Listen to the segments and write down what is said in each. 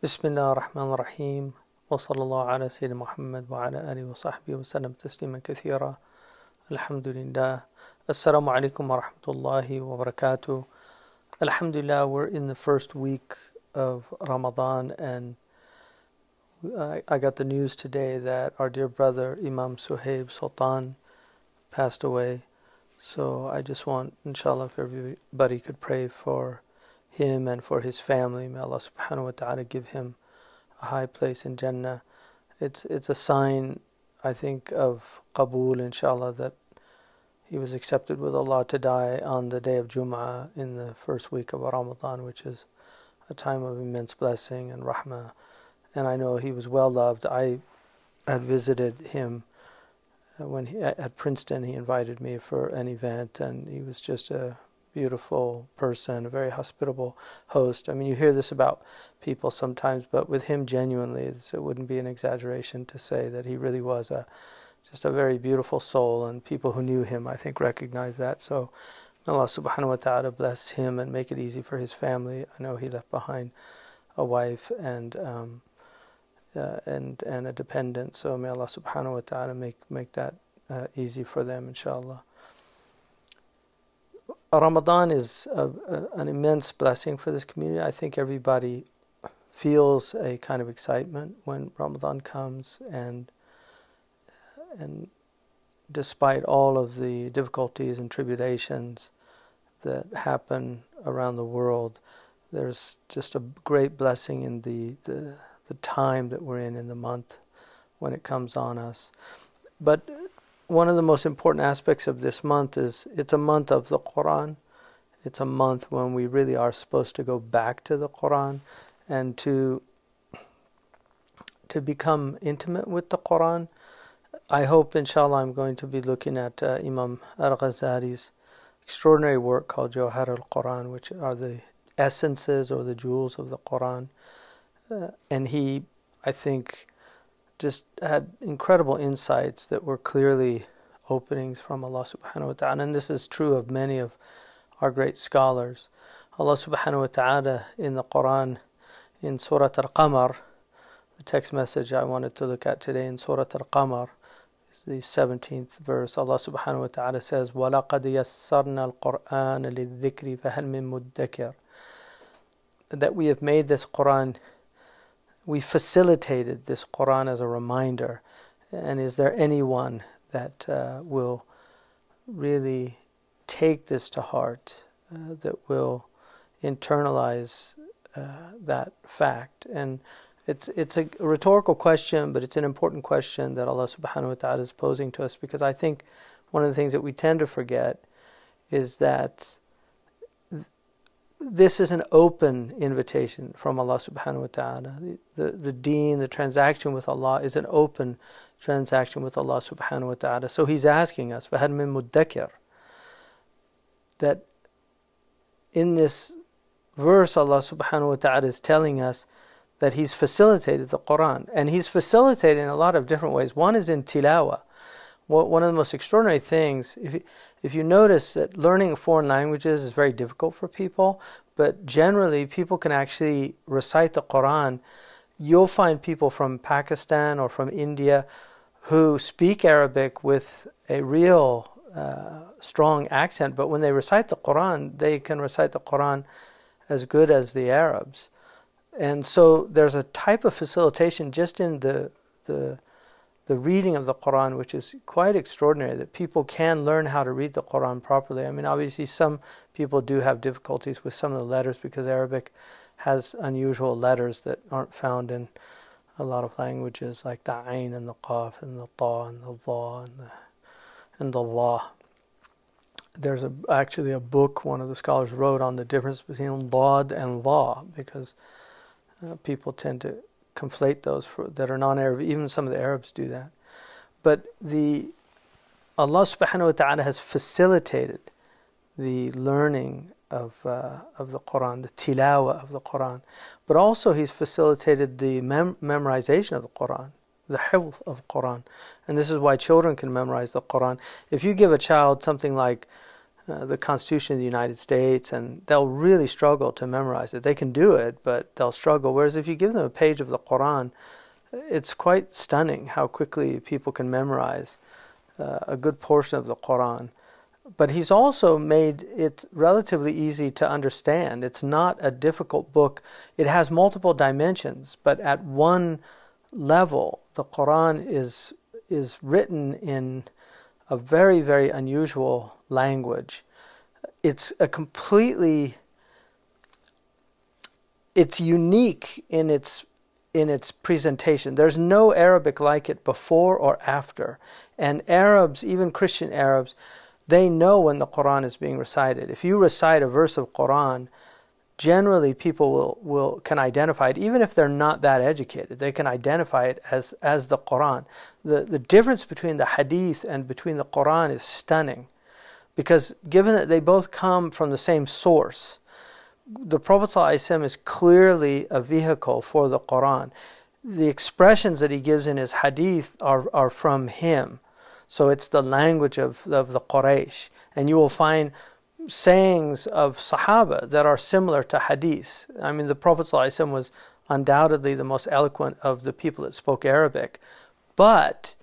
Bismillah ar-Rahman ar-Rahim wa sallallahu ala Sayyidina Muhammad wa ala alihi wa sahbihi wa sallam tasliman kathira alhamdulillah. Assalamu alaikum wa rahmatullahi wa barakatuh. Alhamdulillah, we're in the first week of Ramadan, and I got the news today that our dear brother Imam Suhaib Sultan passed away. So I just want, inshallah, if everybody could pray for him and for his family. May Allah subhanahu wa ta'ala give him a high place in Jannah. It's a sign, I think, of Qabool, inshallah, that he was accepted with Allah to die on the day of Jum'ah in the first week of Ramadan, which is a time of immense blessing and rahmah. And I know he was well loved. I had visited him when he, at Princeton. He invited me for an event, and he was just a beautiful person, a very hospitable host. I mean, you hear this about people sometimes, but with him, genuinely, it wouldn't be an exaggeration to say that he really was just a very beautiful soul, and people who knew him, I think, recognized that. So may Allah subhanahu wa ta'ala bless him and make it easy for his family. I know he left behind a wife and a dependent, so may Allah subhanahu wa ta'ala make that easy for them, inshallah. Ramadan is an immense blessing for this community. I think everybody feels a kind of excitement when Ramadan comes, and despite all of the difficulties and tribulations that happen around the world, there's just a great blessing in the time that we're in the month when it comes on us. But one of the most important aspects of this month is it's a month of the Qur'an. It's a month when we really are supposed to go back to the Qur'an and to become intimate with the Qur'an. I hope, inshallah, I'm going to be looking at Imam al-Ghazali's extraordinary work called Jawahar al-Qur'an, which are the essences or the jewels of the Qur'an. And he, I think, just had incredible insights that were clearly openings from Allah subhanahu wa ta'ala. And this is true of many of our great scholars. Allah subhanahu wa ta'ala in the Qur'an, in Surah Al-Qamar, the text message I wanted to look at today in Surah Al-Qamar, is the 17th verse. Allah subhanahu wa ta'ala says, وَلَقَدْ يَسَّرْنَا الْقُرْآنَ لِلذِّكْرِ فَهَلْ مِن مُدَّكِرٍ. That we have made this Qur'an, we facilitated this Qur'an as a reminder, and is there anyone that will really take this to heart, that will internalize that fact? And it's a rhetorical question, but it's an important question that Allah subhanahu wa ta'ala is posing to us, because I think one of the things that we tend to forget is that this is an open invitation from Allah subhanahu wa ta'ala. The deen, the transaction with Allah, is an open transaction with Allah subhanahu wa ta'ala. So he's asking us, فَهَلْ مِن مُدَّكِرٍ, that in this verse Allah subhanahu wa ta'ala is telling us that he's facilitated the Qur'an. And he's facilitated in a lot of different ways. One is in tilawa. One of the most extraordinary things, if you notice that learning foreign languages is very difficult for people, but generally people can actually recite the Qur'an. You'll find people from Pakistan or from India who speak Arabic with a real strong accent, but when they recite the Qur'an, they can recite the Qur'an as good as the Arabs. And so there's a type of facilitation just in the reading of the Qur'an, which is quite extraordinary, that people can learn how to read the Qur'an properly. I mean, obviously some people do have difficulties with some of the letters, because Arabic has unusual letters that aren't found in a lot of languages, like the Ayn and the Qaf and the Ta and the Dha and the La. There's actually a book one of the scholars wrote on the difference between Dad and La, because people tend to conflate those that are non-Arab. Even some of the Arabs do that. But Allah subhanahu wa ta'ala has facilitated the learning of the Qur'an, the tilawa of the Qur'an. But also he's facilitated the memorization of the Qur'an, the hifz of Qur'an. And this is why children can memorize the Qur'an. If you give a child something like the Constitution of the United States, and they'll really struggle to memorize it. They can do it, but they'll struggle. Whereas if you give them a page of the Qur'an, it's quite stunning how quickly people can memorize a good portion of the Qur'an. But he's also made it relatively easy to understand. It's not a difficult book. It has multiple dimensions, but at one level, the Qur'an is written in a very, very unusual language. It's a completely, it's unique in its presentation. There's no Arabic like it before or after. And Arabs, even Christian Arabs, they know when the Qur'an is being recited. If you recite a verse of Qur'an, generally people can identify it, even if they're not that educated. They can identify it as the Qur'an. The difference between the Hadith and between the Qur'an is stunning, because given that they both come from the same source, the Prophet ﷺ is clearly a vehicle for the Qur'an. The expressions that he gives in his Hadith are from him. So it's the language of the Quraysh. And you will find sayings of Sahaba that are similar to Hadith. I mean, the Prophet ﷺ was undoubtedly the most eloquent of the people that spoke Arabic. But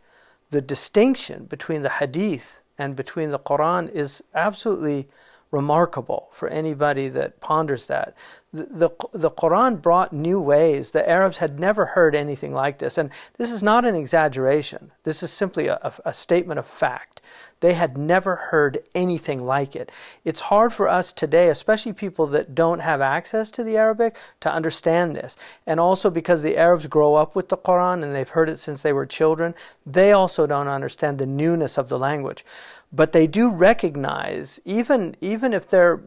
the distinction between the Hadith and between the Qur'an is absolutely remarkable for anybody that ponders that. The Qur'an brought new ways. The Arabs had never heard anything like this. And this is not an exaggeration. This is simply a statement of fact. They had never heard anything like it. It's hard for us today, especially people that don't have access to the Arabic, to understand this. And also because the Arabs grow up with the Qur'an and they've heard it since they were children, they also don't understand the newness of the language. But they do recognize, even if they're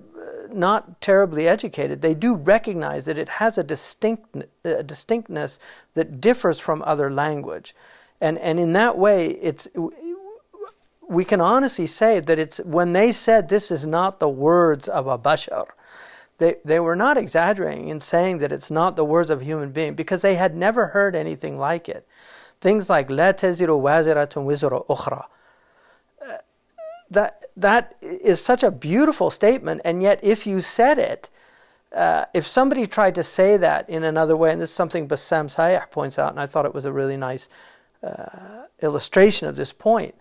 not terribly educated, they do recognize that it has a distinctness that differs from other language. And in that way, we can honestly say that it's, when they said this is not the words of a bashar, they were not exaggerating in saying that it's not the words of a human being, because they had never heard anything like it. Things like la taziru waziratun wizra ukhra. That is such a beautiful statement, and yet if you said it, if somebody tried to say that in another way, and this is something Bassam Sayyah points out, and I thought it was a really nice illustration of this point.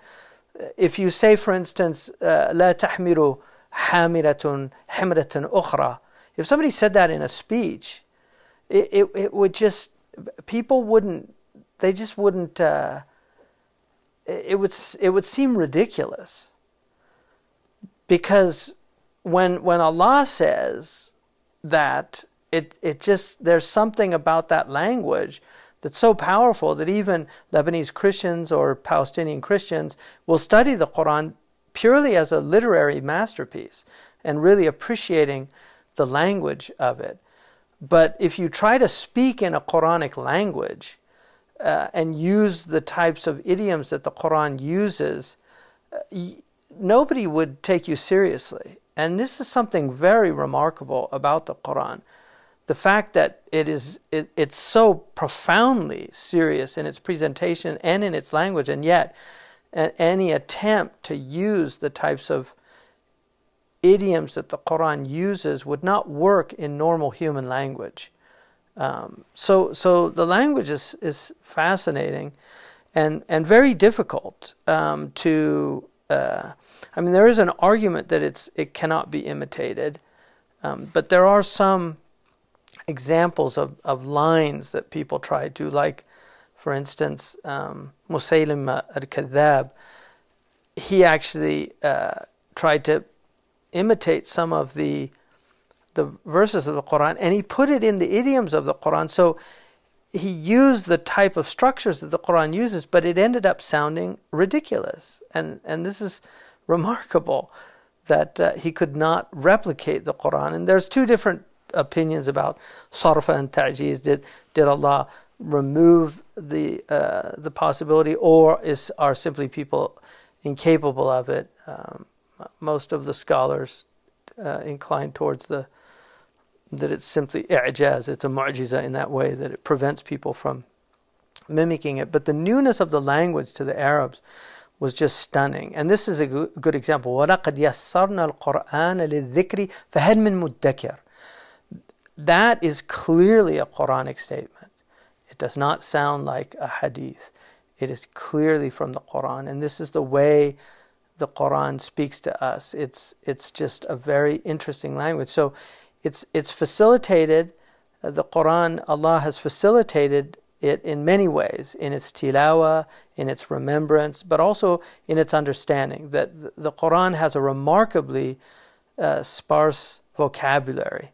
If you say, for instance, "La tahmiru hamiratun hamratun ukhra," if somebody said that in a speech, it would just, people wouldn't, they just wouldn't. It would seem ridiculous, because when Allah says that, it just, there's something about that language that's so powerful that even Lebanese Christians or Palestinian Christians will study the Qur'an purely as a literary masterpiece and really appreciating the language of it. But if you try to speak in a Qur'anic language, and use the types of idioms that the Qur'an uses, nobody would take you seriously. And this is something very remarkable about the Qur'an. The fact that it's so profoundly serious in its presentation and in its language, and yet any attempt to use the types of idioms that the Qur'an uses would not work in normal human language. So the language is fascinating and very difficult I mean, there is an argument that it cannot be imitated, but there are some examples of lines that people try to, like, for instance, Musaylim al-Kadhab, he actually tried to imitate some of the verses of the Qur'an, and he put it in the idioms of the Qur'an. So he used the type of structures that the Qur'an uses, but it ended up sounding ridiculous. And this is remarkable that he could not replicate the Qur'an. And there's two different opinions about sarfa and ta'jiz. Did Allah remove the possibility, or are simply people incapable of it? Most of the scholars inclined towards that it's simply i'jaz, it's a mu'jiza in that way, that it prevents people from mimicking it. But the newness of the language to the Arabs was just stunning. And this is a good example. وَلَقَدْ يَسَّرْنَا الْقُرْآنَ لِلذِّكْرِ فَهَلْ مِن مُدَّكِرٍ. That is clearly a Quranic statement. It does not sound like a hadith. It is clearly from the Quran. And this is the way the Quran speaks to us. It's just a very interesting language. So it's facilitated, the Quran, Allah has facilitated it in many ways, in its tilawah, in its remembrance, but also in its understanding, that the Quran has a remarkably sparse vocabulary.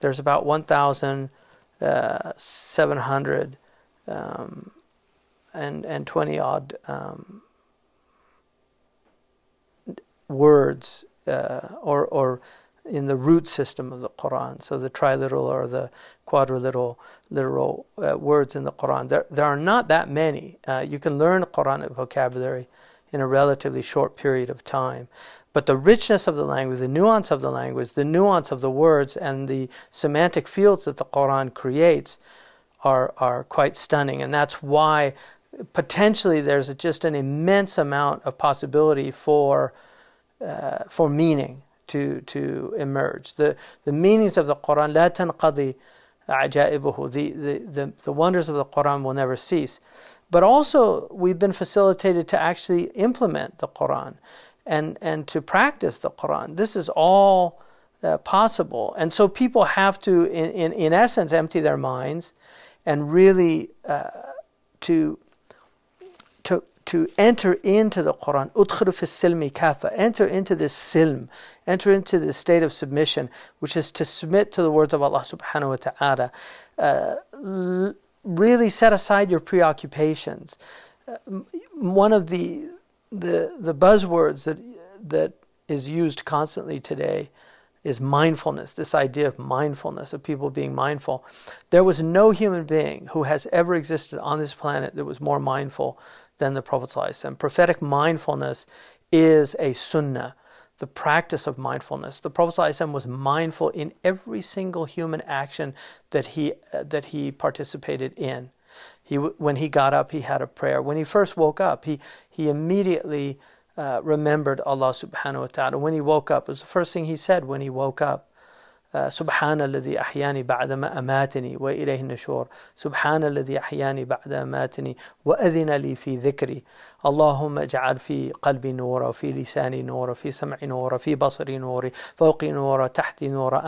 There's about 1,700 and 20 odd words or in the root system of the Qur'an, so the triliteral or the quadriliteral literal words in the Qur'an. There are not that many. You can learn Qur'anic vocabulary in a relatively short period of time. But the richness of the language, the nuance of the language, the nuance of the words, and the semantic fields that the Qur'an creates are quite stunning. And that's why potentially there's just an immense amount of possibility for meaning to emerge. The meanings of the Qur'an, لَا تَنْقَضِي عَجَائِبُهُ, the wonders of the Qur'an will never cease. But also we've been facilitated to actually implement the Qur'an and to practice the Qur'an. This is all possible. And so people have to, in essence, empty their minds and really to enter into the Qur'an, udkhulu fi silmi kafa, enter into this silm, enter into this state of submission, which is to submit to the words of Allah subhanahu wa ta'ala. Really set aside your preoccupations. One of the buzzwords that is used constantly today is mindfulness, this idea of mindfulness, of people being mindful. There was no human being who has ever existed on this planet that was more mindful than the Prophet ﷺ. Prophetic mindfulness is a sunnah, the practice of mindfulness. The Prophet ﷺ was mindful in every single human action that he participated in. When he got up, he had a prayer. When he first woke up, he immediately remembered Allah subhanahu wa ta'ala. When he woke up, it was the first thing he said when he woke up. سبحان الذي أحياني بعدما أماتني وإليه النشور سبحان الذي أحياني بعدما أماتني وأذن لي في ذكري اللهم اجعل في قلبي نورا وفي لساني نورا في سمعي نورا في بصري نوري فوقي نورا تحتي نورا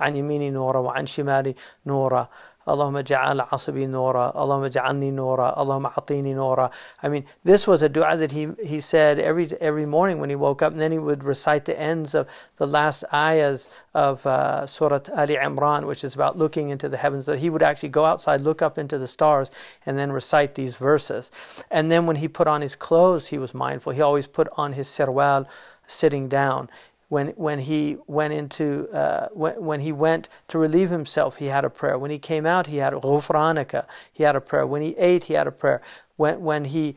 عن يميني نورا وعن شمالي نورا اللهم اجعل عصبي نورا اللهم اجعلني نورا اللهم أعطيني نورا. I mean, this was a dua that he said every morning when he woke up, and then he would recite the ends of the last ayahs of Surah Ali Imran, which is about looking into the heavens. That he would actually go outside, look up into the stars, and then recite these verses. And then when he put on his clothes, he was mindful. He always put on his sirwal sitting down. When he went into when he went to relieve himself, he had a prayer. When he came out, he had ghufranaka. He had a prayer. When he ate, he had a prayer. When he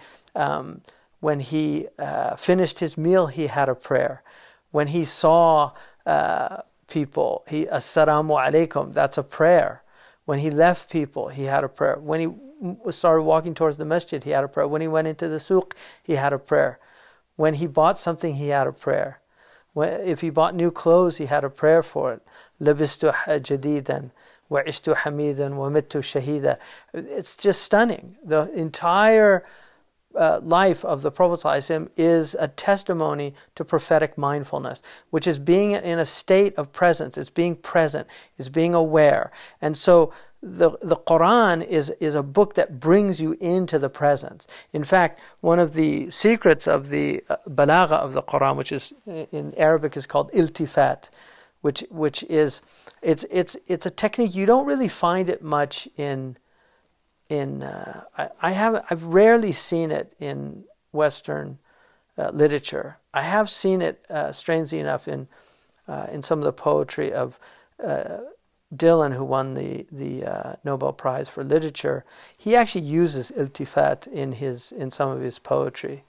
finished his meal, he had a prayer. When he saw people, he assalamu alaikum. That's a prayer. When he left people, he had a prayer. When he started walking towards the masjid, he had a prayer. When he went into the souq, he had a prayer. When he bought something, he had a prayer. If he bought new clothes, he had a prayer for it. لَبِسْتُ جَدِيدًا وَعِشْتُ حَمِيدًا وَمِتُّ شَهِيدًا. It's just stunning. The entire life of the Prophet ﷺ is a testimony to prophetic mindfulness, which is being in a state of presence. It's being present. It's being aware. And so the Qur'an is a book that brings you into the presence. In fact, one of the secrets of the balagha of the Qur'an, which is in Arabic is called iltifat, which is it's a technique. You don't really find it much I've rarely seen it in Western literature. I have seen it, strangely enough, in some of the poetry of Dylan, who won the Nobel Prize for Literature. He actually uses iltifat in some of his poetry.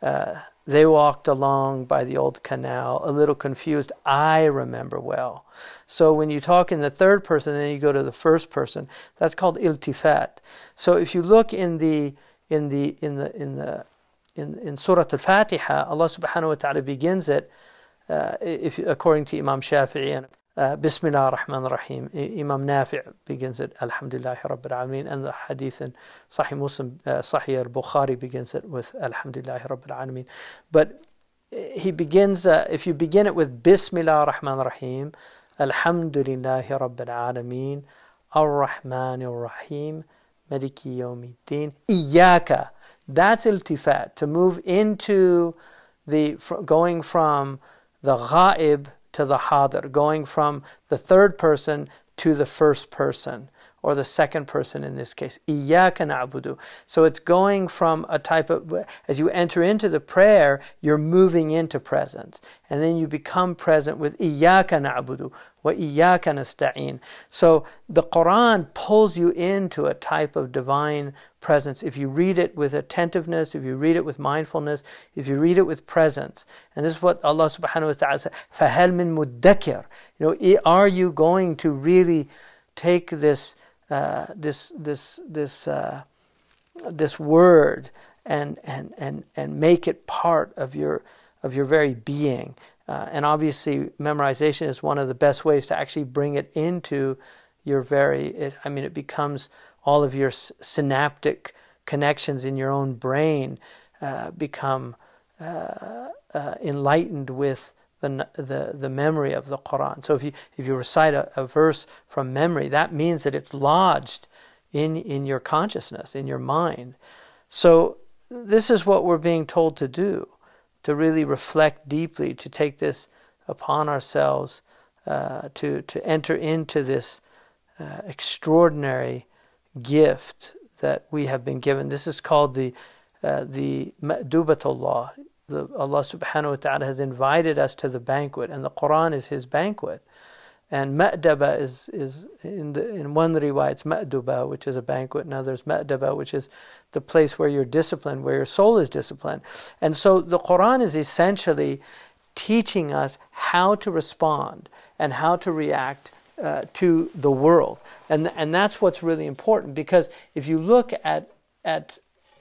They walked along by the old canal, a little confused. I remember well. So when you talk in the third person, then you go to the first person. That's called iltifat. So if you look in the in Surah Al-Fatiha, Allah subhanahu wa ta'ala begins it, according to Imam Shafi'i, and Bismillah ar-Rahman ar-Rahim. Imam Nafi' begins it, Alhamdulillahi Rabbil Alameen, and the hadith in Sahih Muslim, Sahih al Bukhari begins it with Alhamdulillahi Rabbil Alameen. But he begins, if you begin it with Bismillah ar-Rahman ar-Rahim, Alhamdulillahi Rabbil Alameen, Ar-Rahman ar-Rahim, Maliki Yawmiddin, Iyaka. That's iltifat, to move into the, going from the ghaib to the hadir, going from the third person to the first person, or the second person in this case. Iyaka na'budu. So it's going from a type of, as you enter into the prayer, you're moving into presence. And then you become present with Iyaka na'budu wa Iyaka nasta'in. So the Qur'an pulls you into a type of divine presence. If you read it with attentiveness, if you read it with mindfulness, if you read it with presence. And this is what Allah subhanahu wa ta'ala said, فَهَلْ مِن مُدَّكِرٍ. You know, are you going to really take this this word and make it part of your very being, and obviously memorization is one of the best ways to actually bring it into your very. I mean, it becomes all of your synaptic connections in your own brain become enlightened with the memory of the Qur'an. So if you recite a verse from memory, that means that it's lodged in your consciousness, in your mind. So this is what we're being told to do, to really reflect deeply, to take this upon ourselves, to enter into this extraordinary gift that we have been given. This is called the Ma'dubatullah. Allah subhanahu wa ta'ala has invited us to the banquet, and the Qur'an is his banquet. And ma'daba is in one riwayah it's ma'duba, which is a banquet, and others ma'daba, which is the place where you're disciplined, where your soul is disciplined. And so the Qur'an is essentially teaching us how to respond and how to react to the world. And that's what's really important, because if you look at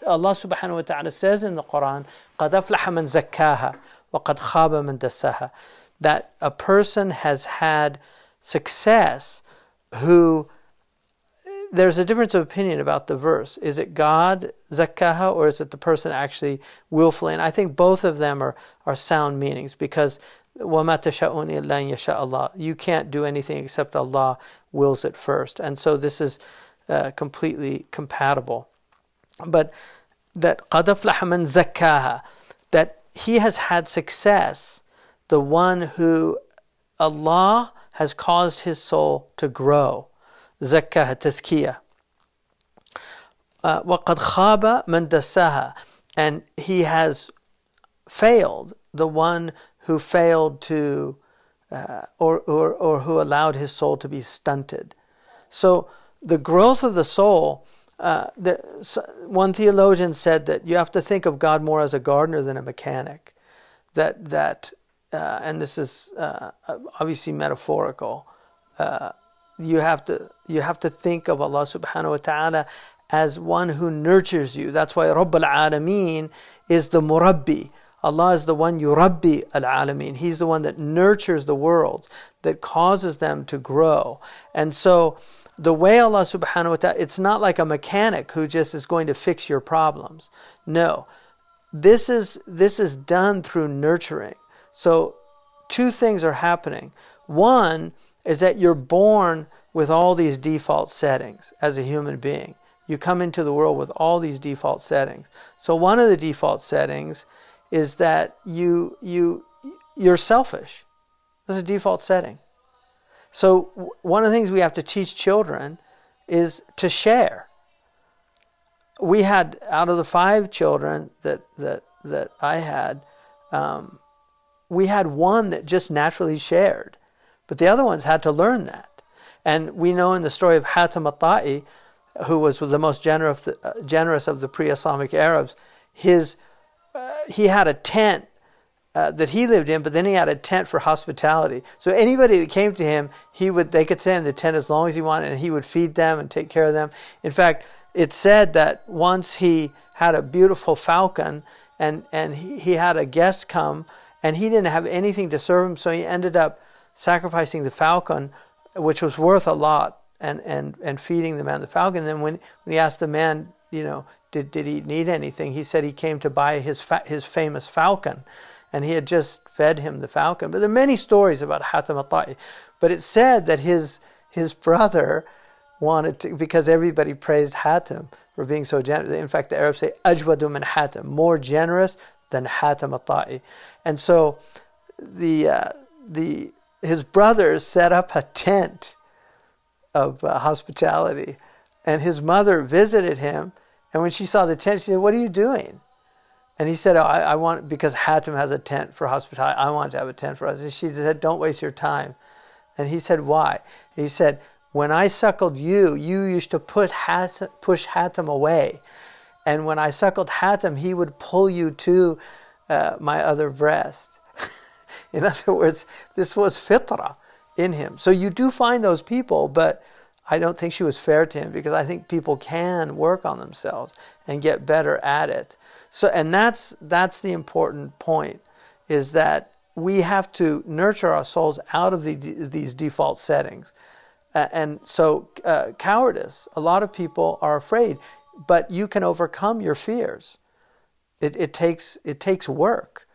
Allah subhanahu wa ta'ala says in the Qur'an, قَدْ أَفْلَحَ مَنْ زَكَّاهَا وَقَدْ خَابَ مَنْ دَسَّاهَا, that a person has had success who, there's a difference of opinion about the verse. Is it God zakkaha, or is it the person actually willfully? And I think both of them are sound meanings, because وَمَا تَشَاءُونَ إِلَّا يَشَاءَ اللَّهُ, you can't do anything except Allah wills it first. And so this is completely compatible. But that قَدْ أَفْلَحَ مَنْ زَكَّاهَا, that he has had success, the one who Allah has caused his soul to grow. زَكَّاهَا تَزْكِيَةً. وَقَدْ خَابَ مَنْ دَسَّاهَا, and he has failed, the one who failed to, or who allowed his soul to be stunted. So the growth of the soul, one theologian said that you have to think of God more as a gardener than a mechanic. And this is obviously metaphorical. You have to think of Allah subhanahu wa ta'ala as one who nurtures you. That's why Rabbul Alameen is the Murabbi. Allah is the one Yurabbi al-Alameen. He's the one that nurtures the worlds, that causes them to grow. And so the way Allah subhanahu wa ta'ala, it's not like a mechanic who just is going to fix your problems. No, this is done through nurturing. So two things are happening. One is that you're born with all these default settings as a human being. You come into the world with all these default settings. So one of the default settings is that you're selfish. This is a default setting. So one of the things we have to teach children is to share. We had, out of the 5 children that I had, we had one that just naturally shared, but the other ones had to learn that. And we know in the story of Hatim At-Tai, who was the most generous of the pre-Islamic Arabs, he had a tent that he lived in, but then he had a tent for hospitality. So anybody that came to him, they could stay in the tent as long as he wanted, and he would feed them and take care of them. In fact, it's said that once he had a beautiful falcon, and he had a guest come, and he didn't have anything to serve him, so he ended up sacrificing the falcon, which was worth a lot, and feeding the man the falcon. And then when he asked the man, you know, did he need anything, he said he came to buy his famous falcon, and he had just fed him the falcon. But there are many stories about Hatim At-Tai, but it's said that his brother wanted to, because everybody praised Hatim for being so generous. In fact, the Arabs say, Ajwadu min Hatim, more generous than Hatim At-Tai. And so his brothers set up a tent of hospitality, and his mother visited him, and when she saw the tent, she said, "What are you doing?" And he said, "Oh, I want, because Hatim has a tent for hospitality, I want to have a tent for us." And she said, "Don't waste your time." And he said, "Why?" And he said, "When I suckled you, you used to push Hatim away. And when I suckled Hatim, he would pull you to my other breast." In other words, this was fitrah in him. So you do find those people, but I don't think she was fair to him, because I think people can work on themselves and get better at it. So, and that's the important point, is that we have to nurture our souls out of these default settings. And so cowardice, a lot of people are afraid, but you can overcome your fears. It takes work.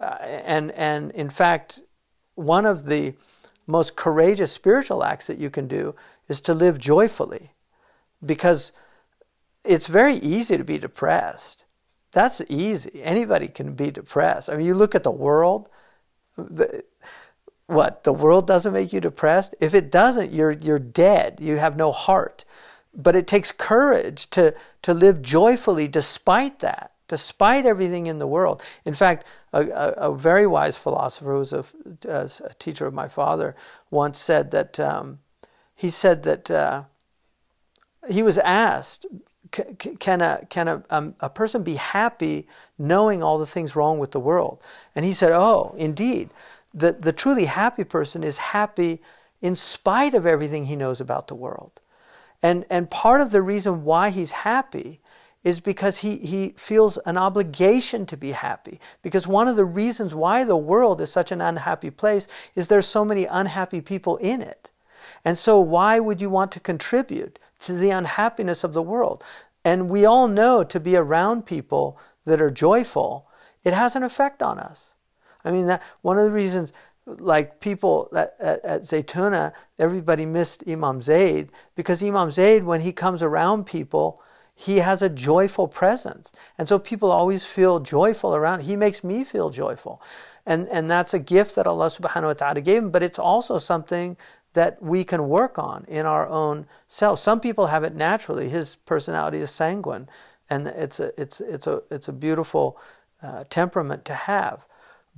And in fact, one of the most courageous spiritual acts that you can do is to live joyfully, because it's very easy to be depressed. That's easy. Anybody can be depressed. I mean, you look at the world. The world doesn't make you depressed? If it doesn't, you're dead. You have no heart. But it takes courage to live joyfully despite that, despite everything in the world. In fact, a very wise philosopher, who was a teacher of my father, once said that, he was asked, can a person be happy knowing all the things wrong with the world? And he said, "Oh, indeed. The truly happy person is happy in spite of everything he knows about the world." And part of the reason why he's happy is because he feels an obligation to be happy. Because one of the reasons why the world is such an unhappy place is there's so many unhappy people in it. And so why would you want to contribute to the unhappiness of the world? And we all know, to be around people that are joyful, it has an effect on us. I mean, one of the reasons, like, people at Zaytuna, everybody missed Imam Zayd, because Imam Zayd, when he comes around people, he has a joyful presence. And so people always feel joyful around. He makes me feel joyful. And that's a gift that Allah subhanahu wa ta'ala gave him, but it's also something that we can work on in our own self. Some people have it naturally. His personality is sanguine, and it's a beautiful temperament to have.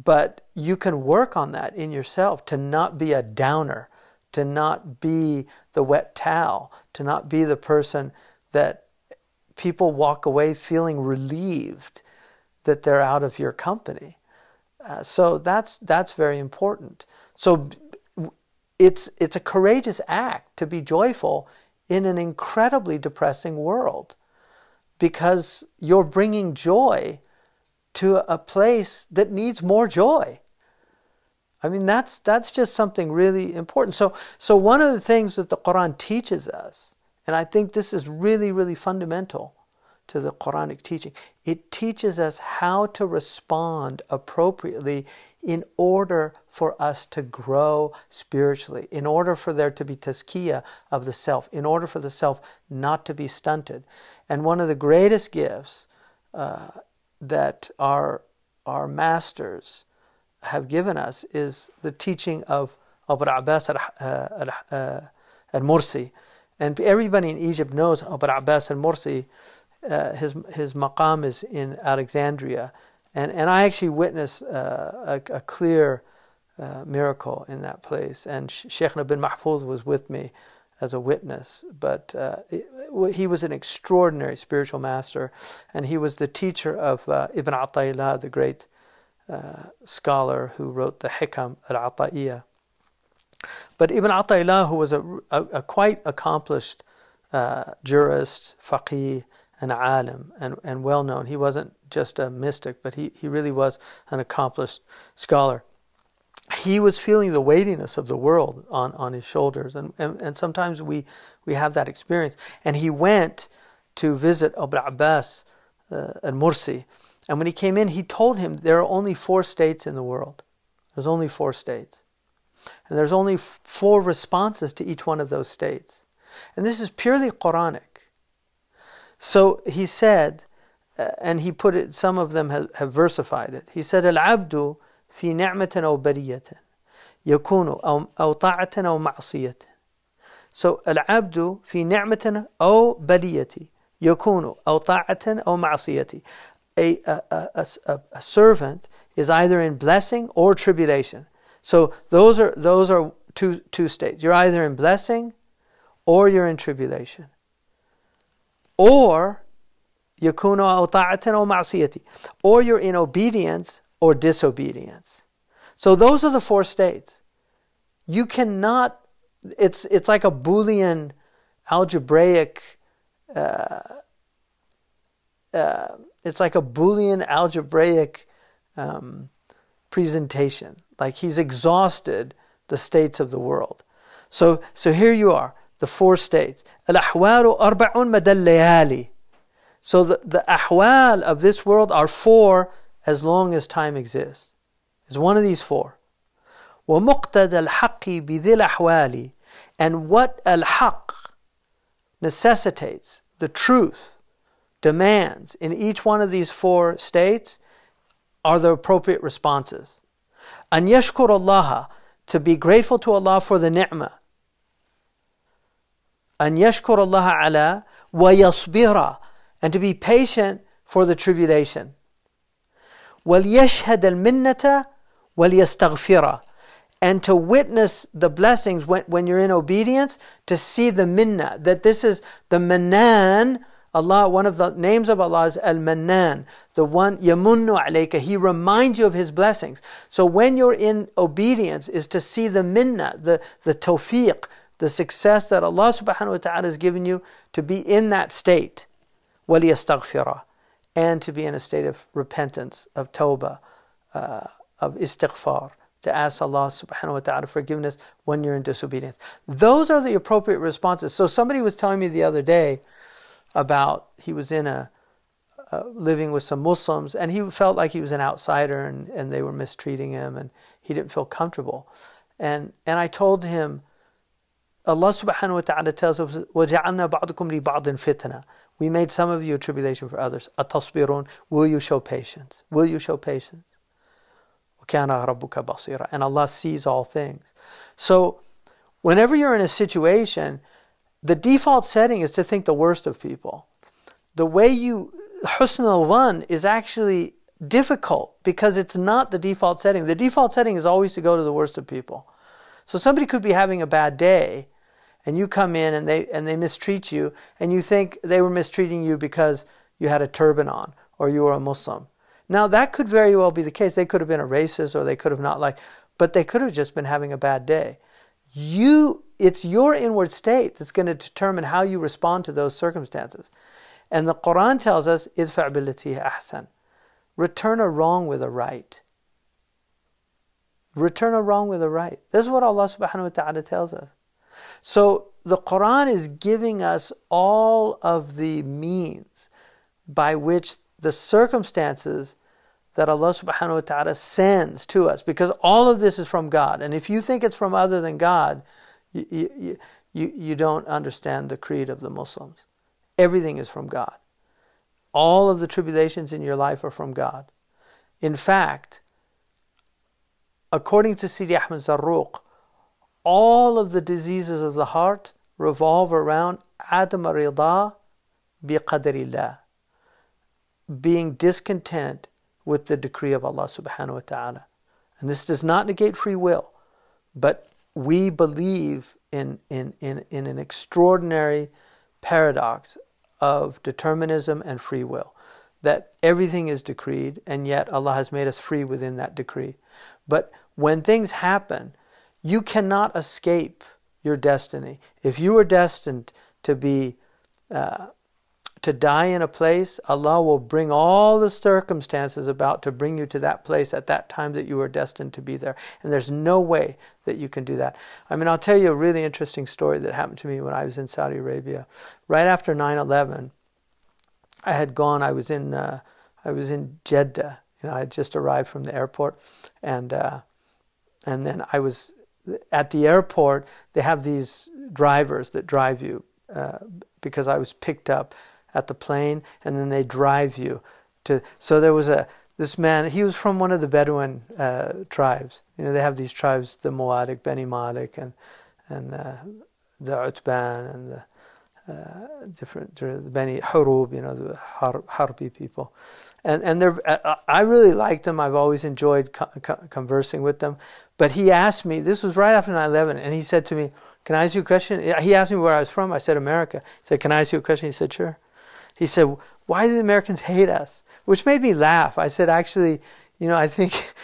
But you can work on that in yourself, to not be a downer, to not be the wet towel, to not be the person that people walk away feeling relieved that they're out of your company. So that's very important. So it's a courageous act to be joyful in an incredibly depressing world, because you're bringing joy to a place that needs more joy. I mean, that's just something really important. So one of the things that the Qur'an teaches us, and I think this is really, really fundamental to the Qur'anic teaching, it teaches us how to respond appropriately in order for us to grow spiritually, in order for there to be tazkiyah of the self, in order for the self not to be stunted. And one of the greatest gifts that our masters have given us is the teaching of Abu'r Abbas al-Mursi. And everybody in Egypt knows Abu'r Abbas al-Mursi. His maqam is in Alexandria. And I actually witnessed a clear miracle in that place. And Sheikh Ibn Mahfuzh was with me as a witness, but he was an extraordinary spiritual master, and he was the teacher of Ibn Ata'ilah, the great scholar who wrote the Hikam al-Ata'iyah. But Ibn Ata'ilah, who was a quite accomplished jurist, faqih, and alim, and well known, he wasn't just a mystic, but he really was an accomplished scholar. He was feeling the weightiness of the world on his shoulders, and sometimes we have that experience. And he went to visit Abu'r Abbas al-Mursi, and when he came in, he told him there are only 4 states in the world. There's only 4 states. And there's only 4 responses to each one of those states. And this is purely Quranic. So he said, and he put it, some of them have versified it. He said, Al-abdu fi ni'matin aw bariyatin, yakunu aw ta'atan aw ma'asiyatin. So, Al-abdu fi ni'matin aw bariyati, yakunu aw ta'atan aw ma'asiyati. A servant is either in blessing or tribulation. So those are two states. You're either in blessing or you're in tribulation. Or yakunu aw ta'atan aw ma'asiyati, or you're in obedience or disobedience. So those are the 4 states. You cannot, it's like a Boolean algebraic it's like a Boolean algebraic presentation. Like he's exhausted the states of the world. So here you are, the 4 states. Al-ahwalu arba'un madallayali. So the ahwal of this world are 4 as long as time exists. It's one of these 4. وَمُقْتَدَ الْحَقِّ بِذِي الْأَحْوَالِ. And what al-haq necessitates, the truth, demands in each one of these 4 states are the appropriate responses. أَنْ يَشْكُرَ اللَّهَ, to be grateful to Allah for the ni'mah. أَنْ يَشْكُرَ اللَّهَ عَلَىٰ وَيَصْبِرَ, and to be patient for the tribulation. وَلْيَشْهَدَ الْمِنَّةَ وَلْيَسْتَغْفِرَ, and to witness the blessings when you're in obedience, to see the minna, that this is the manan. Allah, one of the names of Allah is Al-Mannan, the one, Yamunnu alayka, He reminds you of His blessings. So when you're in obedience is to see the minna, the tawfiq, the success that Allah subhanahu wa ta'ala has given you to be in that state. وَلِيَسْتَغْفِرَ, and to be in a state of repentance, of tawbah, of istighfar, to ask Allah subhanahu wa ta'ala forgiveness when you're in disobedience. Those are the appropriate responses. So somebody was telling me the other day about, he was in living with some Muslims, and he felt like he was an outsider, and they were mistreating him, and he didn't feel comfortable. And I told him, Allah subhanahu wa ta'ala tells us, وَجَعَلْنَا بَعْضُكُمْ لِبَعْضٍ فِتْنَةً, we made some of you a tribulation for others. أَتَصْبِرُونَ, will you show patience? Will you show patience? وَكَانَ رَبُّكَ بَصِيرًا, and Allah sees all things. So whenever you're in a situation, the default setting is to think the worst of people. The way you husn al-dhann is actually difficult because it's not the default setting. The default setting is always to go to the worst of people. So somebody could be having a bad day, and you come in and they mistreat you, and you think they were mistreating you because you had a turban on or you were a Muslim. Now that could very well be the case. They could have been a racist, or they could have not liked, but they could have just been having a bad day. It's your inward state that's going to determine how you respond to those circumstances. And the Qur'an tells us, idfa' billati ahsan, return a wrong with a right. Return a wrong with a right. This is what Allah subhanahu wa ta'ala tells us. So the Qur'an is giving us all of the means by which the circumstances that Allah subhanahu wa ta'ala sends to us, because all of this is from God. And if you think it's from other than God, you don't understand the creed of the Muslims. Everything is from God. All of the tribulations in your life are from God. In fact, according to Sidi Ahmed Zarruq, all of the diseases of the heart revolve around adam rida bi qadarillah, being discontent with the decree of Allah subhanahu wa ta'ala. And this does not negate free will, but we believe in an extraordinary paradox of determinism and free will, that everything is decreed, and yet Allah has made us free within that decree. But when things happen, you cannot escape your destiny. If you were destined to die in a place, Allah will bring all the circumstances about to bring you to that place at that time that you were destined to be there. And there's no way that you can do that. I mean, I'll tell you a really interesting story that happened to me when I was in Saudi Arabia. Right after 9/11, I had gone, I was in Jeddah. You know, I had just arrived from the airport, and then I was at the airport. They have these drivers that drive you because I was picked up at the plane, and then they drive you to. So there was this man. He was from one of the Bedouin tribes. You know, they have these tribes: the Mu'adik, Beni Malik, and the Utban, and the different Beni Harub, you know, the Harbi people, and I really liked them. I've always enjoyed conversing with them. But he asked me, this was right after 9/11, and he said to me, "Can I ask you a question?" He asked me where I was from. I said America. He said, "Can I ask you a question?" He said, "Sure." He said, "Why do the Americans hate us?" Which made me laugh. I said, "Actually, you know, I think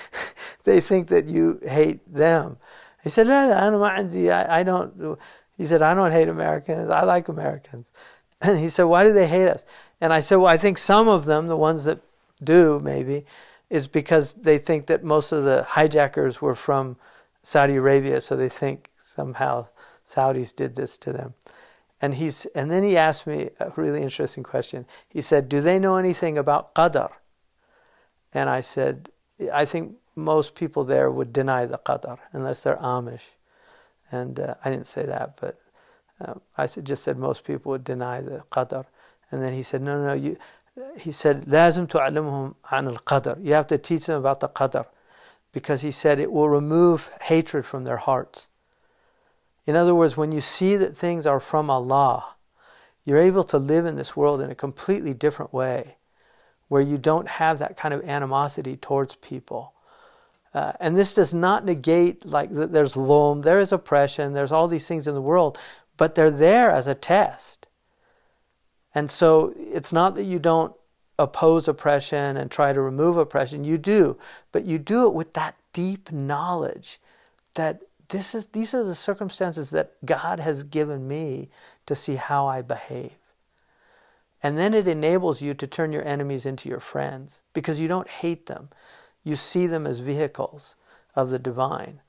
they think that you hate them." He said, "I don't." He said, "I don't hate Americans. I like Americans." And he said, "Why do they hate us?" And I said, "Well, I think some of them, the ones that do maybe, is because they think that most of the hijackers were from Saudi Arabia, so they think somehow Saudis did this to them." And then he asked me a really interesting question. He said, "Do they know anything about Qadr?" And I said, "I think most people there would deny the Qadr, unless they're Amish." And I didn't say that, but I just said most people would deny the qadr. And then he said, no, he said, لازم تعلمهم عن القدر. You have to teach them about the qadr, because he said it will remove hatred from their hearts. In other words, when you see that things are from Allah, you're able to live in this world in a completely different way, where you don't have that kind of animosity towards people. And this does not negate, like, there's loam, there is oppression, there's all these things in the world, but they're there as a test. And so it's not that you don't oppose oppression and try to remove oppression. You do, but you do it with that deep knowledge that these are the circumstances that God has given me to see how I behave. And then it enables you to turn your enemies into your friends, because you don't hate them. You see them as vehicles of the divine,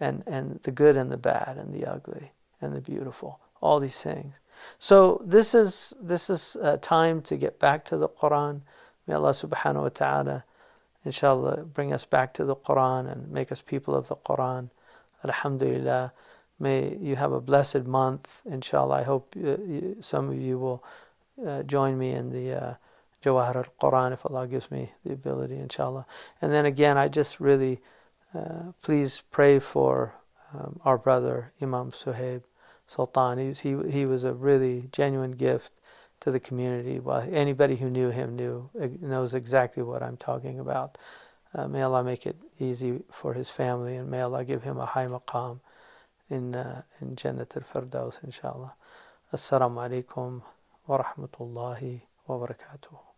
and the good and the bad and the ugly and the beautiful, all these things. So this is a time to get back to the Qur'an. May Allah subhanahu wa ta'ala, inshallah, bring us back to the Qur'an and make us people of the Qur'an. Alhamdulillah. May you have a blessed month, inshallah. I hope some of you will join me in the Jawahar al-Qur'an, if Allah gives me the ability, inshallah. And then again, I just really, please pray for our brother, Imam Suhaib Sultan. He was a really genuine gift to the community. Well, anybody who knew him knows exactly what I'm talking about. May Allah make it easy for his family, and may Allah give him a high maqam in Jannat al-Firdaus, inshallah. Assalamu alaikum wa rahmatullahi wa barakatuh.